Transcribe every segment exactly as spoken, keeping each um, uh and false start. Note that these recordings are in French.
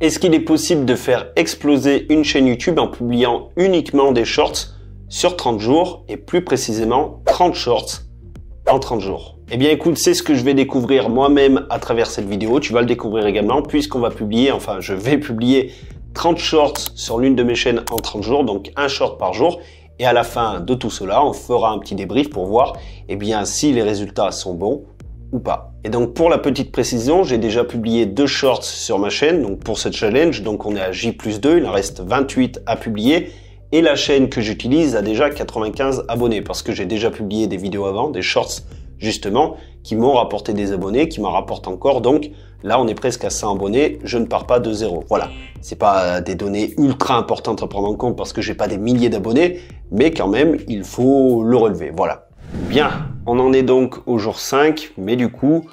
Est-ce qu'il est possible de faire exploser une chaîne YouTube en publiant uniquement des shorts sur trente jours et plus précisément trente shorts en trente jours? Eh bien écoute, c'est ce que je vais découvrir moi-même à travers cette vidéo. Tu vas le découvrir également puisqu'on va publier, enfin je vais publier trente shorts sur l'une de mes chaînes en trente jours, donc un short par jour. Et à la fin de tout cela, on fera un petit débrief pour voir eh bien, si les résultats sont bons ou pas. Et donc pour la petite précision, j'ai déjà publié deux shorts sur ma chaîne, donc pour cette challenge, donc on est à J plus deux, il en reste vingt-huit à publier, et la chaîne que j'utilise a déjà quatre-vingt-quinze abonnés, parce que j'ai déjà publié des vidéos avant, des shorts justement, qui m'ont rapporté des abonnés, qui m'en rapportent encore, donc là on est presque à cent abonnés, je ne pars pas de zéro. Voilà, c'est pas des données ultra importantes à prendre en compte, parce que j'ai pas des milliers d'abonnés, mais quand même, il faut le relever, voilà. Bien, on en est donc au jour cinq, mais du coup,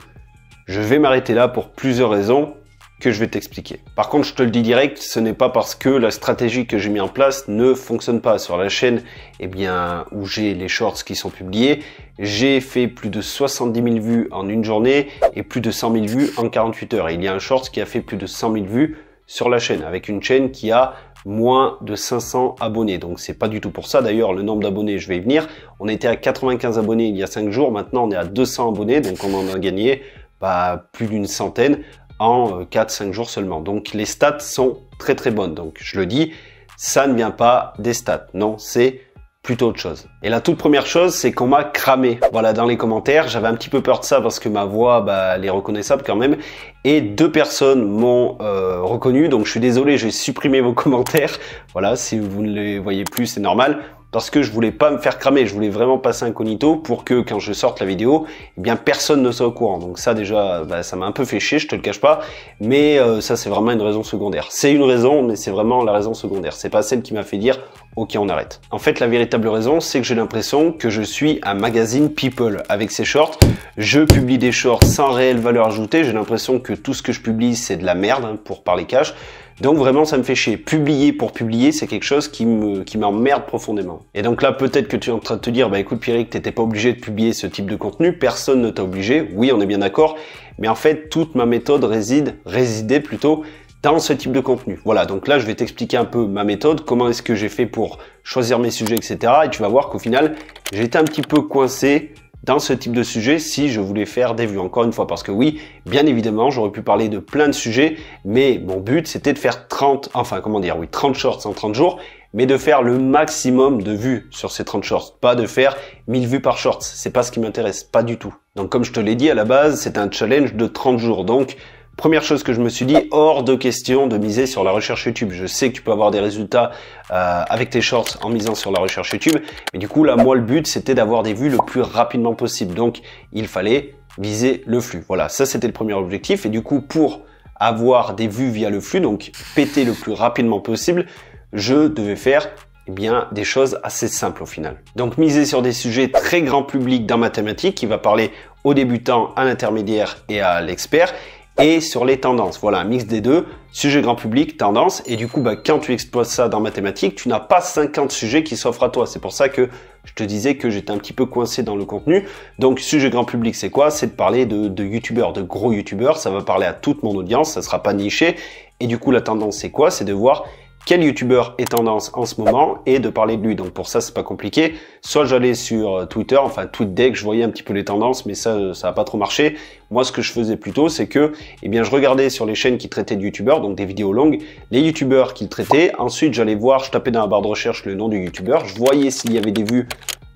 je vais m'arrêter là pour plusieurs raisons que je vais t'expliquer. Par contre, je te le dis direct, ce n'est pas parce que la stratégie que j'ai mis en place ne fonctionne pas. Sur la chaîne eh bien, où j'ai les shorts qui sont publiés, j'ai fait plus de soixante-dix mille vues en une journée et plus de cent mille vues en quarante-huit heures. Et il y a un short qui a fait plus de cent mille vues sur la chaîne, avec une chaîne qui a moins de cinq cents abonnés, donc c'est pas du tout pour ça. D'ailleurs, le nombre d'abonnés, je vais y venir. On était à quatre-vingt-quinze abonnés il y a cinq jours, maintenant on est à deux cents abonnés, donc on en a gagné bah, plus d'une centaine en quatre à cinq jours seulement. Donc les stats sont très très bonnes, donc je le dis, ça ne vient pas des stats, non, c'est plutôt autre chose. Et la toute première chose, c'est qu'on m'a cramé, voilà, dans les commentaires. J'avais un petit peu peur de ça parce que ma voix, bah, elle est reconnaissable quand même, et deux personnes m'ont euh, reconnu, donc je suis désolé, j'ai supprimé vos commentaires, voilà, si vous ne les voyez plus, c'est normal, parce que je voulais pas me faire cramer, je voulais vraiment passer incognito pour que quand je sorte la vidéo, eh bien personne ne soit au courant, donc ça déjà, bah, ça m'a un peu fait chier, je te le cache pas, mais euh, ça c'est vraiment une raison secondaire. C'est une raison, mais c'est vraiment la raison secondaire, c'est pas celle qui m'a fait dire ok, on arrête. En fait, la véritable raison, c'est que j'ai l'impression que je suis un magazine people avec ces shorts. Je publie des shorts sans réelle valeur ajoutée. J'ai l'impression que tout ce que je publie, c'est de la merde, hein, pour parler cash. Donc vraiment, ça me fait chier. Publier pour publier, c'est quelque chose qui me, qui m'emmerde profondément. Et donc là, peut-être que tu es en train de te dire, bah écoute Pierrick, t'étais pas obligé de publier ce type de contenu. Personne ne t'a obligé. Oui, on est bien d'accord. Mais en fait, toute ma méthode réside, résidait plutôt, dans ce type de contenu. Voilà, donc là je vais t'expliquer un peu ma méthode, comment est-ce que j'ai fait pour choisir mes sujets, et cetera. Et tu vas voir qu'au final, j'ai été un petit peu coincé dans ce type de sujet si je voulais faire des vues, encore une fois, parce que oui, bien évidemment, j'aurais pu parler de plein de sujets, mais mon but c'était de faire trente, enfin comment dire, oui, trente shorts en trente jours, mais de faire le maximum de vues sur ces trente shorts, pas de faire mille vues par shorts, c'est pas ce qui m'intéresse, pas du tout. Donc comme je te l'ai dit, à la base, c'est un challenge de trente jours, donc première chose que je me suis dit, hors de question de miser sur la recherche YouTube. Je sais que tu peux avoir des résultats euh, avec tes shorts en misant sur la recherche YouTube, mais du coup, là, moi, le but, c'était d'avoir des vues le plus rapidement possible. Donc, il fallait viser le flux. Voilà, ça, c'était le premier objectif. Et du coup, pour avoir des vues via le flux, donc péter le plus rapidement possible, je devais faire eh bien, des choses assez simples au final. Donc, miser sur des sujets très grand public dans ma thématique, qui va parler aux débutants, à l'intermédiaire et à l'expert, et sur les tendances. Voilà, un mix des deux, sujet grand public, tendance, et du coup, bah, quand tu exploites ça dans mathématiques, tu n'as pas cinquante sujets qui s'offrent à toi. C'est pour ça que je te disais que j'étais un petit peu coincé dans le contenu. Donc, sujet grand public, c'est quoi? C'est de parler de, de youtubeurs, de gros youtubeurs. Ça va parler à toute mon audience, ça sera pas niché. Et du coup, la tendance, c'est quoi? C'est de voir quel youtubeur est tendance en ce moment et de parler de lui. Donc pour ça, c'est pas compliqué. Soit j'allais sur Twitter, enfin TweetDeck, je voyais un petit peu les tendances, mais ça, ça a pas trop marché. Moi, ce que je faisais plutôt, c'est que, eh bien, je regardais sur les chaînes qui traitaient de youtubeurs, donc des vidéos longues, les youtubeurs qui le traitaient. Ensuite, j'allais voir, je tapais dans la barre de recherche le nom du youtubeur, je voyais s'il y avait des vues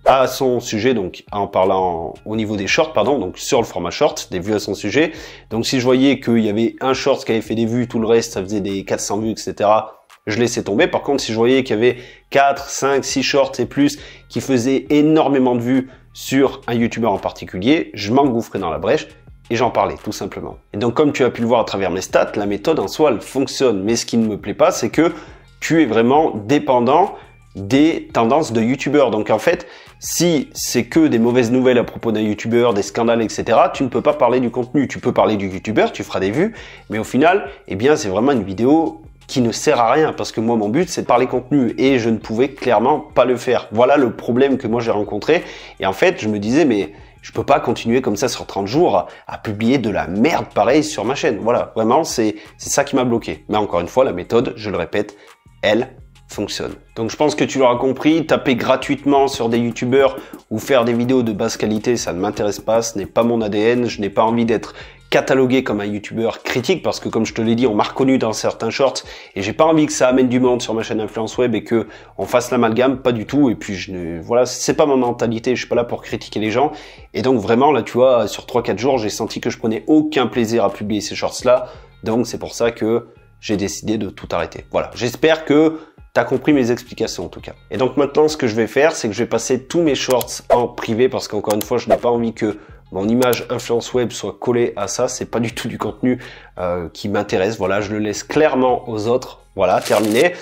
à son sujet, donc en parlant au niveau des shorts, pardon, donc sur le format short, des vues à son sujet. Donc si je voyais qu'il y avait un short qui avait fait des vues, tout le reste, ça faisait des quatre cents vues, et cetera, je laissais tomber. Par contre, si je voyais qu'il y avait quatre, cinq, six shorts et plus qui faisaient énormément de vues sur un youtubeur en particulier, je m'engouffrais dans la brèche et j'en parlais tout simplement. Et donc, comme tu as pu le voir à travers mes stats, la méthode en soi, elle fonctionne. Mais ce qui ne me plaît pas, c'est que tu es vraiment dépendant des tendances de youtubeurs. Donc en fait, si c'est que des mauvaises nouvelles à propos d'un youtubeur, des scandales, et cetera, tu ne peux pas parler du contenu. Tu peux parler du youtubeur, tu feras des vues, mais au final, eh bien, c'est vraiment une vidéo qui ne sert à rien, parce que moi mon but c'est de parler contenu et je ne pouvais clairement pas le faire. Voilà le problème que moi j'ai rencontré, et en fait je me disais mais Je peux pas continuer comme ça sur trente jours à publier de la merde pareil sur ma chaîne. Voilà, vraiment, c'est ça qui m'a bloqué. Mais encore une fois, la méthode, je le répète, elle fonctionne. Donc je pense que tu l'auras compris, taper gratuitement sur des youtubeurs ou faire des vidéos de basse qualité, ça ne m'intéresse pas, ce n'est pas mon A D N, je n'ai pas envie d'être catalogué comme un youtubeur critique parce que comme je te l'ai dit, on m'a reconnu dans certains shorts et j'ai pas envie que ça amène du monde sur ma chaîne Influence Web et que on fasse l'amalgame, pas du tout. Et puis je ne, voilà, c'est pas ma mentalité, je suis pas là pour critiquer les gens. Et donc vraiment là, tu vois, sur trois quatre jours, j'ai senti que je prenais aucun plaisir à publier ces shorts là. Donc c'est pour ça que j'ai décidé de tout arrêter. Voilà, j'espère que t'as compris mes explications en tout cas. Et donc maintenant, ce que je vais faire, c'est que je vais passer tous mes shorts en privé parce qu'encore une fois, je n'ai pas envie que mon image Influence Web soit collée à ça. C'est pas du tout du contenu euh, qui m'intéresse. Voilà, je le laisse clairement aux autres. Voilà, terminé.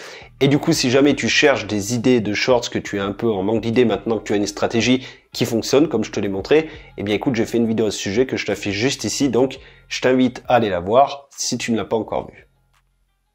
Et du coup, si jamais tu cherches des idées de shorts, que tu es un peu en manque d'idées maintenant que tu as une stratégie qui fonctionne, comme je te l'ai montré, eh bien écoute, j'ai fait une vidéo à ce sujet que je t'affiche juste ici. Donc, je t'invite à aller la voir si tu ne l'as pas encore vue.